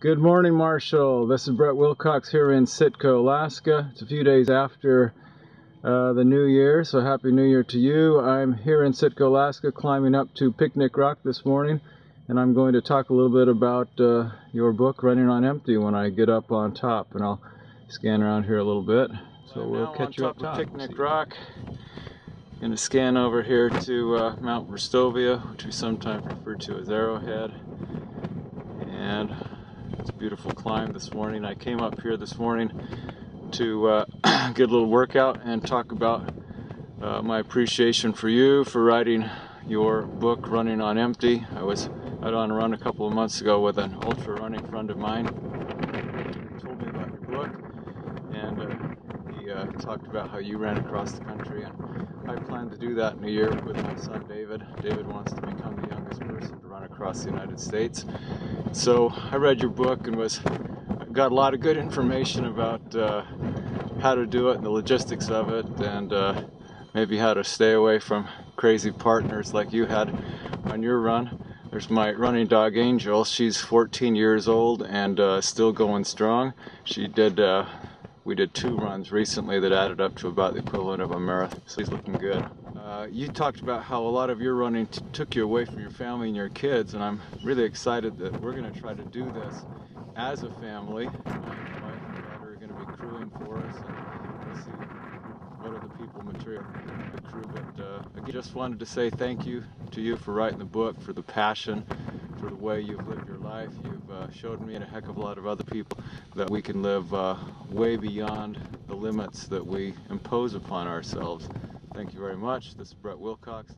Good morning, Marshall. This is Brett Wilcox here in Sitka, Alaska. It's a few days after the New Year, so Happy New Year to you. I'm here in Sitka, Alaska, climbing up to Picnic Rock this morning, and I'm going to talk a little bit about your book, Running on Empty, when I get up on top, and I'll scan around here a little bit. So we'll catch you up on Picnic Rock. I'm going to scan over here to Mount Verstovia, which we sometimes refer to as Arrowhead, and it's a beautiful climb this morning. I came up here this morning to get a little workout and talk about my appreciation for you for writing your book, Running on Empty. I was out on a run a couple of months ago with an ultra-running friend of mine who told me about your book, and he talked about how you ran across the country, and I plan to do that in a year with my son David. David wants to become the youngest person to run across the United States. So I read your book and got a lot of good information about how to do it and the logistics of it, and maybe how to stay away from crazy partners like you had on your run. There's my running dog Angel. She's 14 years old and still going strong. She did. We did 2 runs recently that added up to about the equivalent of a marathon, so he's looking good. You talked about how a lot of your running took you away from your family and your kids, and I'm really excited that we're going to try to do this as a family. My wife and daughter are going to be crewing for us, and we'll see what are the people material in the crew. But I just wanted to say thank you to you for writing the book, for the passion, for the way you've lived your life. You've showed me and a heck of a lot of other people that we can live way beyond the limits that we impose upon ourselves. Thank you very much. This is Brett Wilcox.